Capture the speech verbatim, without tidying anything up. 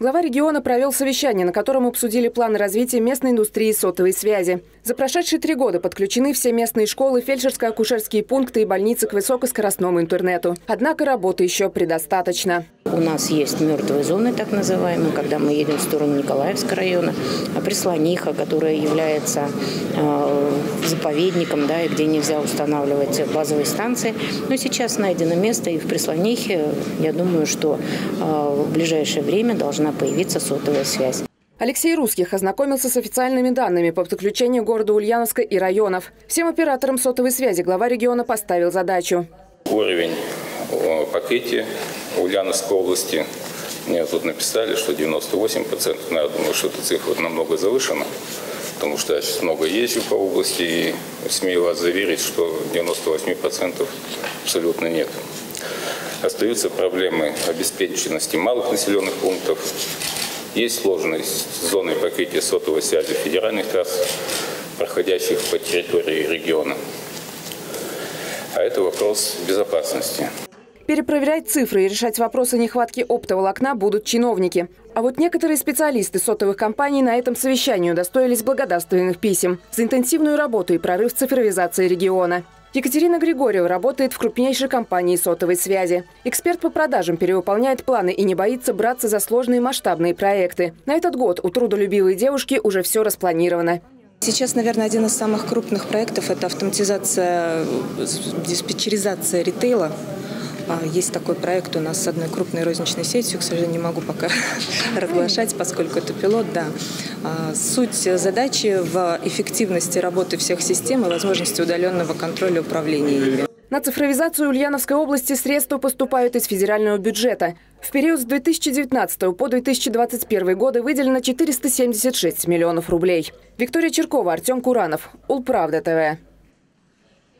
Глава региона провел совещание, на котором обсудили планы развития местной индустрии сотовой связи. За прошедшие три года подключены все местные школы, фельдшерско-акушерские пункты и больницы к высокоскоростному интернету. Однако работы еще предостаточно. У нас есть мертвые зоны, так называемые, когда мы едем в сторону Николаевского района, а Преслониха, которая является э, заповедником, да, и где нельзя устанавливать базовые станции. Но сейчас найдено место, и в Преслонихе, я думаю, что э, в ближайшее время должна появится сотовая связь. Алексей Русских ознакомился с официальными данными по подключению города Ульяновска и районов. Всем операторам сотовой связи глава региона поставил задачу. Уровень покрытия Ульяновской области, мне тут написали, что девяносто восемь процентов, наверное, думаю, что эта цифра намного завышена, потому что я сейчас много езжу по области и смею вас заверить, что девяноста восьми процентов абсолютно нет. Остаются проблемы обеспеченности малых населенных пунктов. Есть сложность с зоной покрытия сотовой связи федеральных трасс, проходящих по территории региона. А это вопрос безопасности. Перепроверять цифры и решать вопросы нехватки оптоволокна будут чиновники. А вот некоторые специалисты сотовых компаний на этом совещании удостоились благодарственных писем за интенсивную работу и прорыв в цифровизации региона. Екатерина Григорьева работает в крупнейшей компании сотовой связи. Эксперт по продажам перевыполняет планы и не боится браться за сложные масштабные проекты. На этот год у трудолюбивой девушки уже все распланировано. Сейчас, наверное, один из самых крупных проектов – это автоматизация, диспетчеризация ритейла. Есть такой проект у нас с одной крупной розничной сетью, к сожалению, не могу пока разглашать, поскольку это пилот, да. Суть задачи в эффективности работы всех систем и возможности удаленного контроля управления ими. На цифровизацию Ульяновской области средства поступают из федерального бюджета. В период с две тысячи девятнадцатого по две тысячи двадцать первый годы выделено четыреста семьдесят шесть миллионов рублей. Виктория Чиркова, Артем Куранов, УлПравда ТВ.